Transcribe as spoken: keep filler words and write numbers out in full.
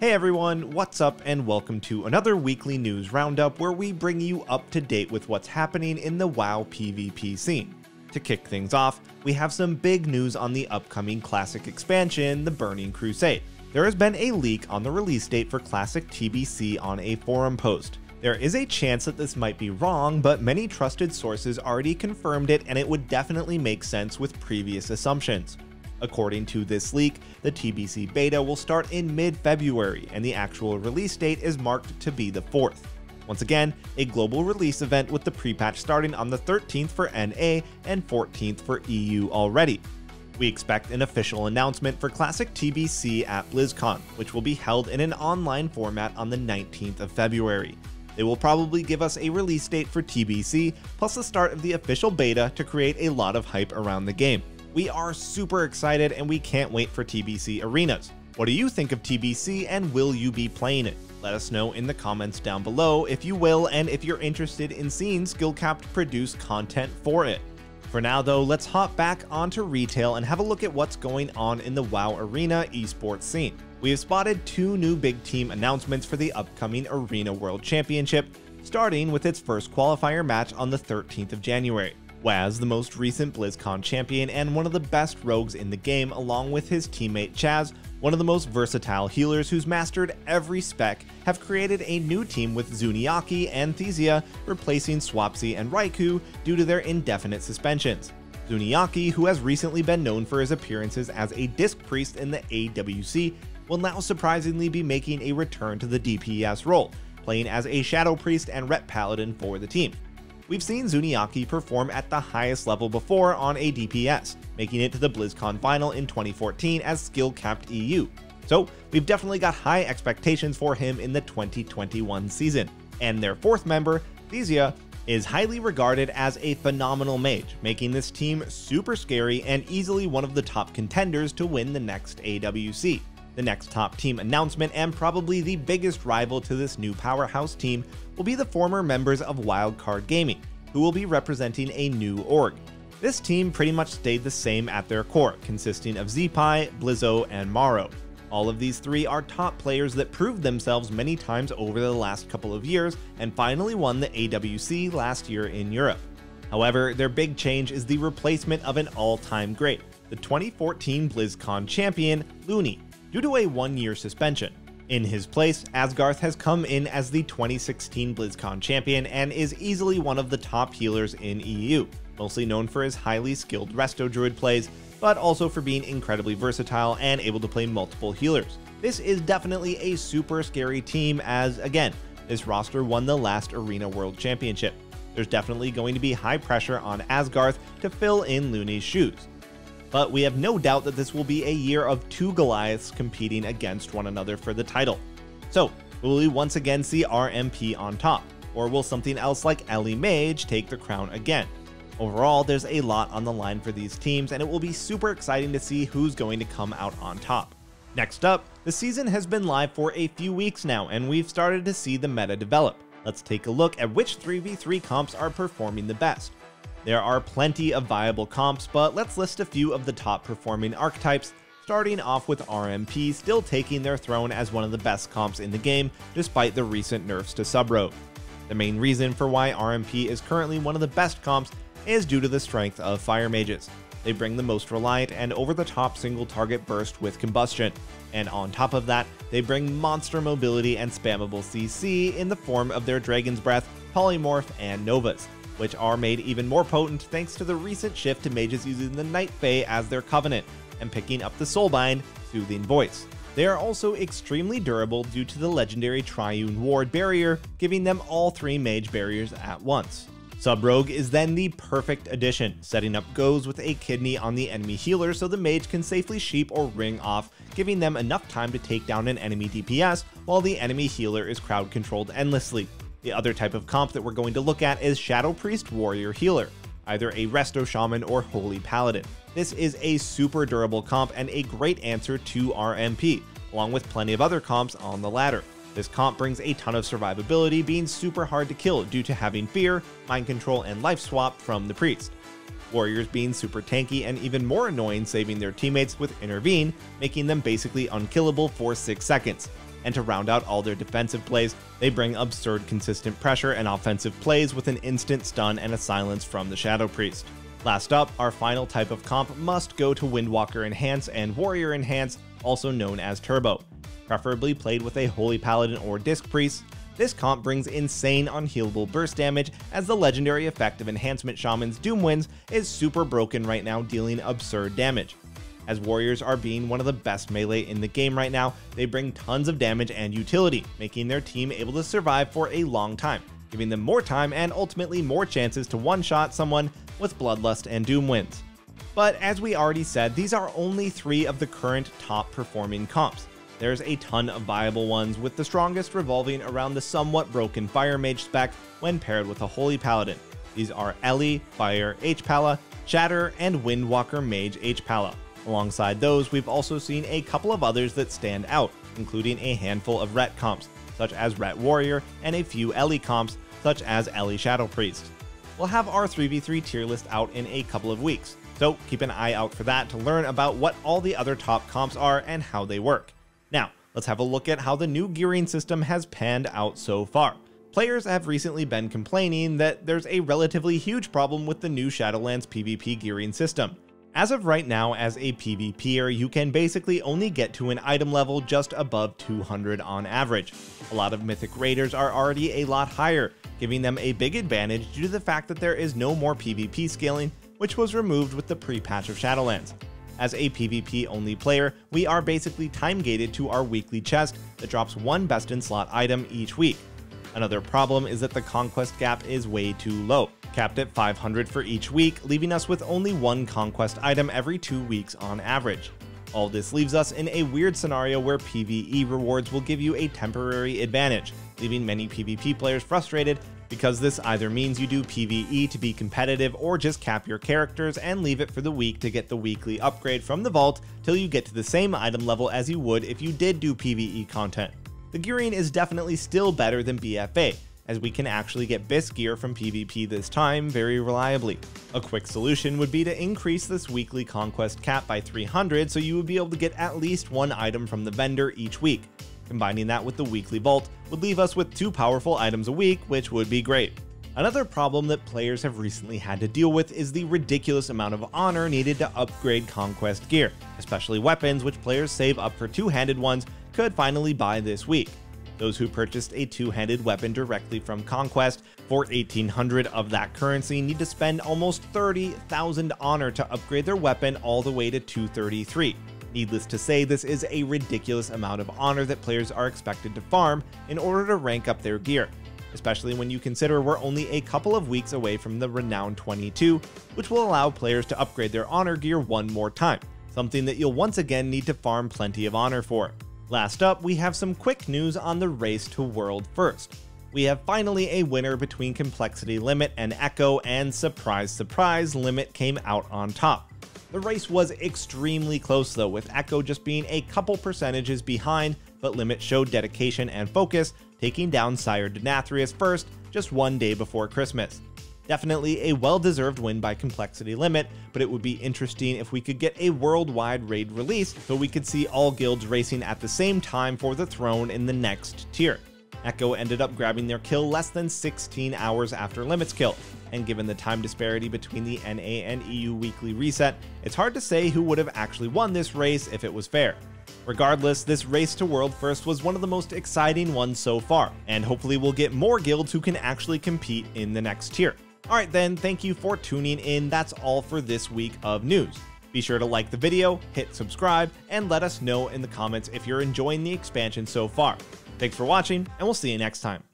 Hey everyone, what's up and welcome to another weekly news roundup where we bring you up to date with what's happening in the WoW PvP scene. To kick things off, we have some big news on the upcoming Classic expansion, The Burning Crusade. There has been a leak on the release date for Classic T B C on a forum post. There is a chance that this might be wrong, but many trusted sources already confirmed it and it would definitely make sense with previous assumptions. According to this leak, the T B C beta will start in mid-February, and the actual release date is marked to be the fourth. Once again, a global release event with the pre-patch starting on the thirteenth for N A and fourteenth for E U already. We expect an official announcement for Classic T B C at BlizzCon, which will be held in an online format on the nineteenth of February. They will probably give us a release date for T B C, plus the start of the official beta to create a lot of hype around the game. We are super excited and we can't wait for T B C Arenas. What do you think of T B C and will you be playing it? Let us know in the comments down below if you will and if you're interested in seeing Skillcapped produce content for it. For now though, let's hop back onto retail and have a look at what's going on in the WoW Arena esports scene. We have spotted two new big team announcements for the upcoming Arena World Championship, starting with its first qualifier match on the thirteenth of January. Waz, the most recent BlizzCon champion and one of the best rogues in the game, along with his teammate Chaz, one of the most versatile healers who's mastered every spec, have created a new team with Zunyaki and Thesia, replacing Swapsie and Raikou due to their indefinite suspensions. Zunyaki, who has recently been known for his appearances as a disc priest in the A W C, will now surprisingly be making a return to the D P S role, playing as a shadow priest and rep paladin for the team. We've seen Zunyaki perform at the highest level before on a D P S, making it to the BlizzCon final in twenty fourteen as Skillcapped E U. So we've definitely got high expectations for him in the twenty twenty-one season. And their fourth member, Thesia, is highly regarded as a phenomenal mage, making this team super scary and easily one of the top contenders to win the next A W C. The next top team announcement, and probably the biggest rival to this new powerhouse team, will be the former members of Wildcard Gaming, who will be representing a new org. This team pretty much stayed the same at their core, consisting of Zeepeye, Blizzo, and Maro. All of these three are top players that proved themselves many times over the last couple of years and finally won the A W C last year in Europe. However, their big change is the replacement of an all-time great, the twenty fourteen BlizzCon champion, Looney, due to a one-year suspension. In his place, Asgarth has come in as the twenty sixteen BlizzCon champion and is easily one of the top healers in E U, mostly known for his highly skilled Resto Druid plays, but also for being incredibly versatile and able to play multiple healers. This is definitely a super scary team as, again, this roster won the last Arena World Championship. There's definitely going to be high pressure on Asgarth to fill in Looney's shoes. But we have no doubt that this will be a year of two Goliaths competing against one another for the title. So, will we once again see R M P on top? Or will something else like Ellie Mage take the crown again? Overall, there's a lot on the line for these teams, and it will be super exciting to see who's going to come out on top. Next up, the season has been live for a few weeks now, and we've started to see the meta develop. Let's take a look at which three v three comps are performing the best. There are plenty of viable comps, but let's list a few of the top performing archetypes, starting off with R M P still taking their throne as one of the best comps in the game, despite the recent nerfs to sub-rogue. The main reason for why R M P is currently one of the best comps is due to the strength of fire mages. They bring the most reliant and over-the-top single-target burst with combustion, and on top of that, they bring monster mobility and spammable C C in the form of their Dragon's Breath, Polymorph, and Novas, which are made even more potent thanks to the recent shift to mages using the Night Fae as their Covenant and picking up the Soulbind, Soothing Voice. They are also extremely durable due to the legendary Triune Ward barrier, giving them all three mage barriers at once. Sub-Rogue is then the perfect addition, setting up goes with a kidney on the enemy healer so the mage can safely sheep or ring off, giving them enough time to take down an enemy D P S while the enemy healer is crowd controlled endlessly. The other type of comp that we're going to look at is Shadow Priest Warrior Healer, either a Resto Shaman or Holy Paladin. This is a super durable comp and a great answer to R M P, along with plenty of other comps on the ladder. This comp brings a ton of survivability, being super hard to kill due to having Fear, Mind Control, and Life Swap from the Priest. Warriors being super tanky and even more annoying, saving their teammates with Intervene, making them basically unkillable for six seconds. and to round out all their defensive plays, they bring absurd consistent pressure and offensive plays with an instant stun and a silence from the Shadow Priest. Last up, our final type of comp must go to Windwalker Enhance and Warrior Enhance, also known as Turbo, preferably played with a Holy Paladin or Disc Priest. This comp brings insane unhealable burst damage, as the legendary effect of Enhancement Shaman's Doomwinds is super broken right now, dealing absurd damage. As warriors are being one of the best melee in the game right now, they bring tons of damage and utility, making their team able to survive for a long time, giving them more time and ultimately more chances to one-shot someone with Bloodlust and Doomwinds. But as we already said, these are only three of the current top-performing comps. There's a ton of viable ones, with the strongest revolving around the somewhat broken Fire Mage spec when paired with a Holy Paladin. These are Ellie, Fire H-Pala, Shatter, and Windwalker Mage H-Pala. Alongside those, we've also seen a couple of others that stand out, including a handful of Ret comps, such as Ret Warrior, and a few Ellie comps, such as Ellie Shadow Priest. We'll have our three v three tier list out in a couple of weeks, so keep an eye out for that to learn about what all the other top comps are and how they work. Now, let's have a look at how the new gearing system has panned out so far. Players have recently been complaining that there's a relatively huge problem with the new Shadowlands PvP gearing system. As of right now, as a PvPer, you can basically only get to an item level just above two hundred on average. A lot of Mythic Raiders are already a lot higher, giving them a big advantage due to the fact that there is no more PvP scaling, which was removed with the pre-patch of Shadowlands. As a PvP-only player, we are basically time-gated to our weekly chest that drops one best-in-slot item each week. Another problem is that the conquest gap is way too low, capped at five hundred for each week, leaving us with only one conquest item every two weeks on average. All this leaves us in a weird scenario where PvE rewards will give you a temporary advantage, leaving many PvP players frustrated, because this either means you do PvE to be competitive or just cap your characters and leave it for the week to get the weekly upgrade from the vault till you get to the same item level as you would if you did do PvE content. The gearing is definitely still better than B F A, as we can actually get BIS gear from PvP this time very reliably. A quick solution would be to increase this weekly conquest cap by three hundred, so you would be able to get at least one item from the vendor each week. Combining that with the weekly vault would leave us with two powerful items a week, which would be great. Another problem that players have recently had to deal with is the ridiculous amount of honor needed to upgrade conquest gear, especially weapons, which players save up for two-handed ones could finally buy this week. Those who purchased a two-handed weapon directly from conquest for eighteen hundred of that currency need to spend almost thirty thousand honor to upgrade their weapon all the way to two thirty-three. Needless to say, this is a ridiculous amount of honor that players are expected to farm in order to rank up their gear, especially when you consider we're only a couple of weeks away from the Renown twenty-two, which will allow players to upgrade their honor gear one more time, something that you'll once again need to farm plenty of honor for. Last up, we have some quick news on the race to World First. We have finally a winner between Complexity Limit and Echo, and surprise, surprise, Limit came out on top. The race was extremely close though, with Echo just being a couple percentages behind, but Limit showed dedication and focus, taking down Sire Denathrius first, just one day before Christmas. Definitely a well-deserved win by Complexity Limit, but it would be interesting if we could get a worldwide raid release so we could see all guilds racing at the same time for the throne in the next tier. Echo ended up grabbing their kill less than sixteen hours after Limit's kill, and given the time disparity between the N A and E U weekly reset, it's hard to say who would have actually won this race if it was fair. Regardless, this race to World First was one of the most exciting ones so far, and hopefully we'll get more guilds who can actually compete in the next tier. Alright then, thank you for tuning in, that's all for this week of news. Be sure to like the video, hit subscribe, and let us know in the comments if you're enjoying the expansion so far. Thanks for watching, and we'll see you next time.